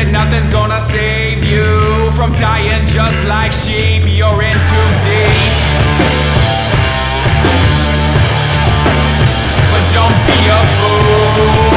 and nothing's gonna save you from dying just like sheep. You're in too deep, but don't be a fool.